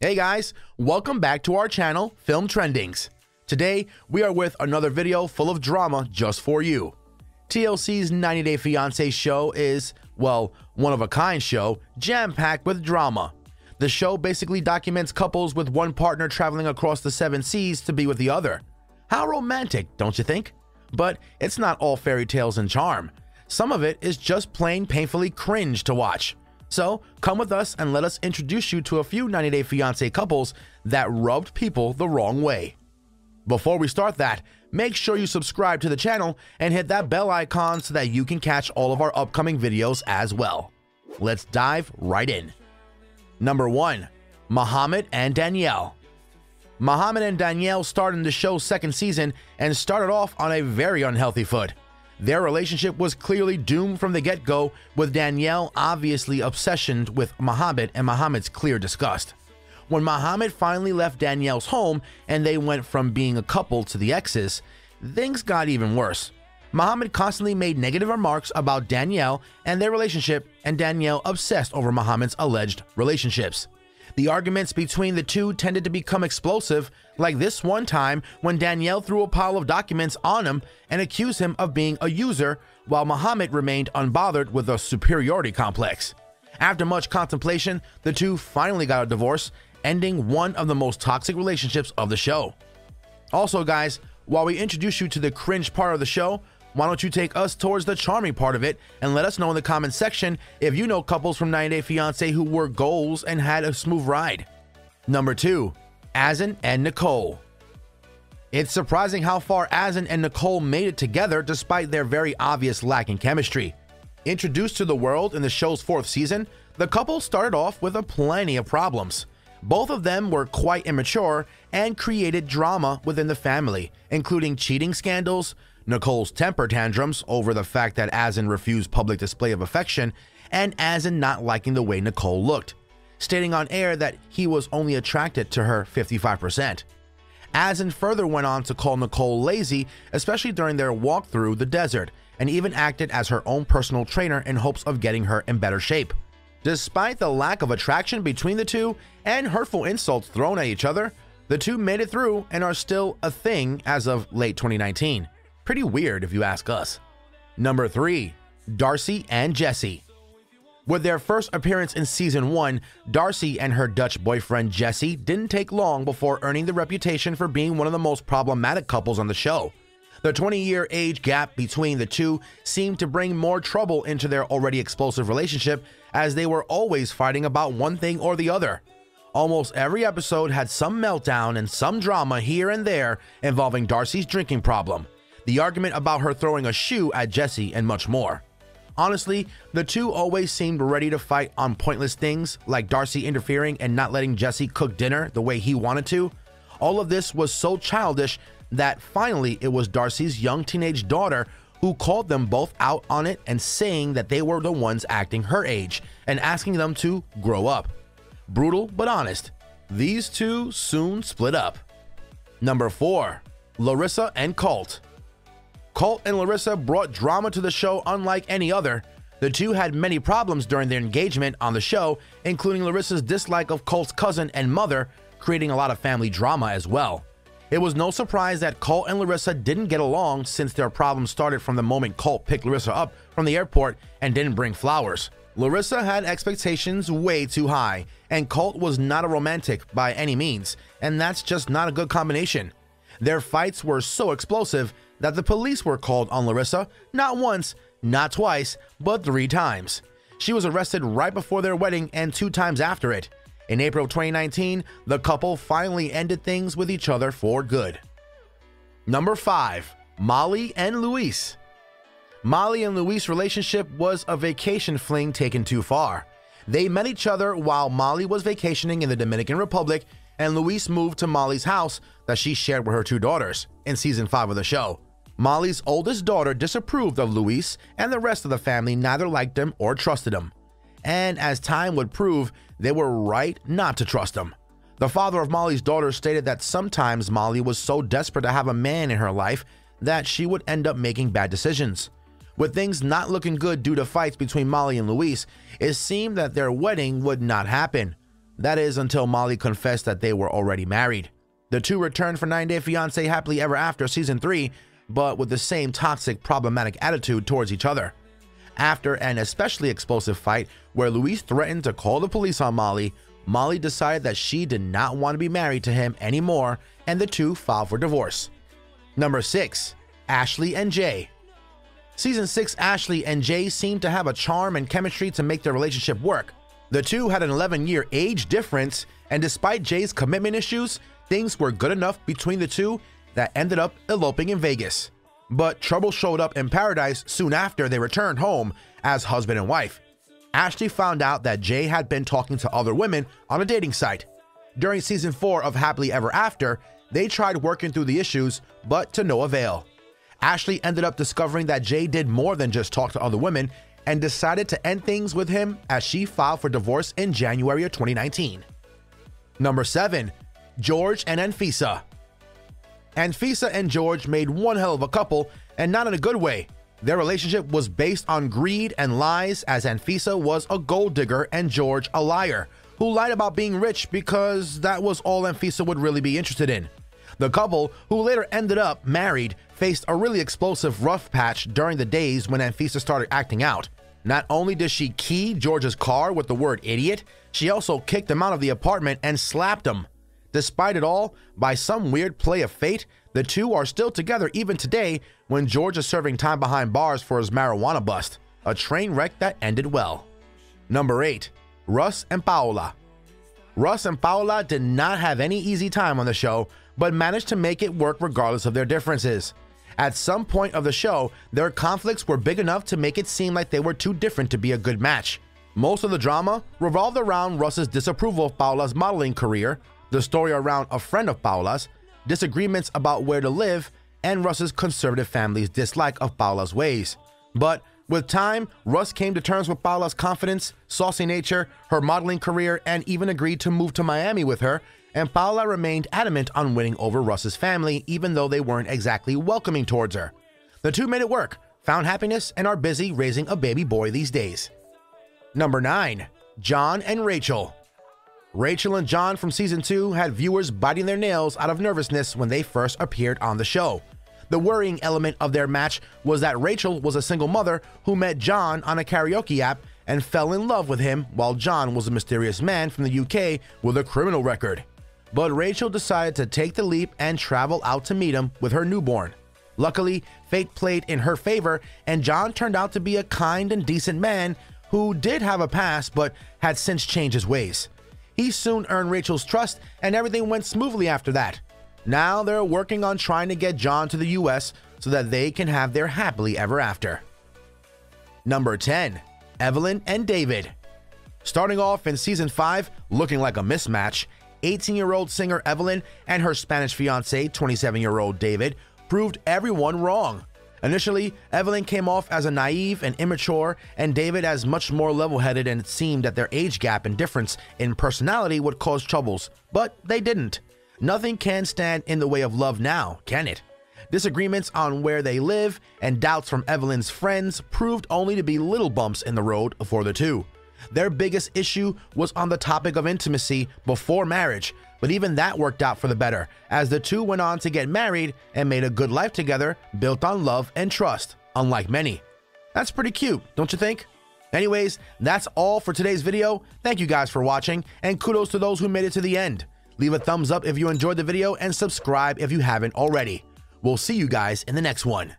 Hey guys, welcome back to our channel, Film Trendings. Today, we are with another video full of drama just for you. TLC's 90 Day Fiance show is, well, one-of-a-kind show, jam-packed with drama. The show basically documents couples with one partner traveling across the 7 seas to be with the other. How romantic, don't you think? But it's not all fairy tales and charm. Some of it is just plain painfully cringe to watch. So come with us and let us introduce you to a few 90 Day Fiancé couples that rubbed people the wrong way. Before we start that, make sure you subscribe to the channel and hit that bell icon so that you can catch all of our upcoming videos as well. Let's dive right in. Number 1. Mohamed and Danielle. Mohamed and Danielle starred in the show's second season and started off on a very unhealthy foot. Their relationship was clearly doomed from the get-go, with Danielle obviously obsessioned with Mohamed and Mohamed's clear disgust. When Mohamed finally left Danielle's home and they went from being a couple to the exes, things got even worse. Mohamed constantly made negative remarks about Danielle and their relationship, and Danielle obsessed over Mohamed's alleged relationships. The arguments between the two tended to become explosive, like this one time when Danielle threw a pile of documents on him and accused him of being a user, while Mohamed remained unbothered with a superiority complex. After much contemplation, the two finally got a divorce, ending one of the most toxic relationships of the show. Also guys, while we introduce you to the cringe part of the show, why don't you take us towards the charming part of it and let us know in the comments section if you know couples from 90 Day Fiancé who were goals and had a smooth ride. Number 2. Azan and Nicole. It's surprising how far Azan and Nicole made it together despite their very obvious lack in chemistry. Introduced to the world in the show's 4th season, the couple started off with plenty of problems. Both of them were quite immature and created drama within the family, including cheating scandals, Nicole's temper tantrums over the fact that Azan refused public display of affection, and Azan not liking the way Nicole looked, stating on air that he was only attracted to her 55%. Azan further went on to call Nicole lazy, especially during their walk through the desert, and even acted as her own personal trainer in hopes of getting her in better shape. Despite the lack of attraction between the two and hurtful insults thrown at each other, the two made it through and are still a thing as of late 2019. Pretty weird if you ask us. Number 3. Darcy and Jesse. With their first appearance in Season 1, Darcy and her Dutch boyfriend Jesse didn't take long before earning the reputation for being one of the most problematic couples on the show. The 20-year age gap between the two seemed to bring more trouble into their already explosive relationship, as they were always fighting about one thing or the other. Almost every episode had some meltdown and some drama here and there involving Darcy's drinking problem, the argument about her throwing a shoe at Jesse, and much more. Honestly, the two always seemed ready to fight on pointless things, like Darcy interfering and not letting Jesse cook dinner the way he wanted to. All of this was so childish that finally it was Darcy's young teenage daughter who called them both out on it and saying that they were the ones acting her age and asking them to grow up. Brutal but honest. These two soon split up. Number 4. Larissa and Colt. Colt and Larissa brought drama to the show unlike any other. The two had many problems during their engagement on the show, including Larissa's dislike of Colt's cousin and mother, creating a lot of family drama as well. It was no surprise that Colt and Larissa didn't get along, since their problems started from the moment Colt picked Larissa up from the airport and didn't bring flowers. Larissa had expectations way too high, and Colt was not a romantic by any means, and that's just not a good combination. Their fights were so explosive that the police were called on Larissa, not once, not twice, but 3 times. She was arrested right before their wedding and 2 times after it. In April 2019, the couple finally ended things with each other for good. Number 5. Molly and Luis. Molly and Luis' relationship was a vacation fling taken too far. They met each other while Molly was vacationing in the Dominican Republic, and Luis moved to Molly's house that she shared with her 2 daughters in Season 5 of the show. Molly's oldest daughter disapproved of Luis, and the rest of the family neither liked him or trusted him. And as time would prove, they were right not to trust him. The father of Molly's daughter stated that sometimes Molly was so desperate to have a man in her life that she would end up making bad decisions. With things not looking good due to fights between Molly and Luis, it seemed that their wedding would not happen. That is, until Molly confessed that they were already married. The two returned for 90 Day Fiance Happily Ever After Season 3, but with the same toxic, problematic attitude towards each other. After an especially explosive fight where Luis threatened to call the police on Molly, Molly decided that she did not want to be married to him anymore, and the two filed for divorce. Number 6. Ashley and Jay. Season 6 Ashley and Jay seemed to have a charm and chemistry to make their relationship work. The two had an 11-year age difference, and despite Jay's commitment issues, things were good enough between the two that ended up eloping in Vegas. But trouble showed up in paradise soon after they returned home as husband and wife. Ashley found out that Jay had been talking to other women on a dating site. During season 4 of Happily Ever After, they tried working through the issues, but to no avail. Ashley ended up discovering that Jay did more than just talk to other women and decided to end things with him as she filed for divorce in January of 2019. Number 7. George and Anfisa. Anfisa and George made one hell of a couple, and not in a good way. Their relationship was based on greed and lies, as Anfisa was a gold digger and George a liar, who lied about being rich because that was all Anfisa would really be interested in. The couple, who later ended up married, faced a really explosive rough patch during the days when Anfisa started acting out. Not only did she key George's car with the word idiot, she also kicked him out of the apartment and slapped him. Despite it all, by some weird play of fate, the two are still together even today when George is serving time behind bars for his marijuana bust, a train wreck that ended well. Number 8. Russ and Paola. Russ and Paola did not have any easy time on the show, but managed to make it work regardless of their differences. At some point of the show, their conflicts were big enough to make it seem like they were too different to be a good match. Most of the drama revolved around Russ's disapproval of Paola's modeling career, the story around a friend of Paola's, disagreements about where to live, and Russ's conservative family's dislike of Paola's ways. But with time, Russ came to terms with Paola's confidence, saucy nature, her modeling career, and even agreed to move to Miami with her, and Paola remained adamant on winning over Russ's family even though they weren't exactly welcoming towards her. The two made it work, found happiness, and are busy raising a baby boy these days. Number 9. John and Rachel. Rachel and John from Season 2 had viewers biting their nails out of nervousness when they first appeared on the show. The worrying element of their match was that Rachel was a single mother who met John on a karaoke app and fell in love with him, while John was a mysterious man from the UK with a criminal record. But Rachel decided to take the leap and travel out to meet him with her newborn. Luckily, fate played in her favor, and John turned out to be a kind and decent man who did have a past but had since changed his ways. He soon earned Rachel's trust, and everything went smoothly after that. Now they're working on trying to get John to the US so that they can have their happily ever after. Number 10. Evelyn and David. Starting off in Season 5, looking like a mismatch, 18-year-old singer Evelyn and her Spanish fiancé, 27-year-old David, proved everyone wrong. Initially, Evelyn came off as a naive and immature, and David as much more level-headed, and it seemed that their age gap and difference in personality would cause troubles, but they didn't. Nothing can stand in the way of love now, can it? Disagreements on where they live and doubts from Evelyn's friends proved only to be little bumps in the road for the two. Their biggest issue was on the topic of intimacy before marriage, but even that worked out for the better, as the two went on to get married and made a good life together built on love and trust, unlike many. That's pretty cute, don't you think? Anyways, that's all for today's video. Thank you guys for watching, and kudos to those who made it to the end. Leave a thumbs up if you enjoyed the video and subscribe if you haven't already. We'll see you guys in the next one.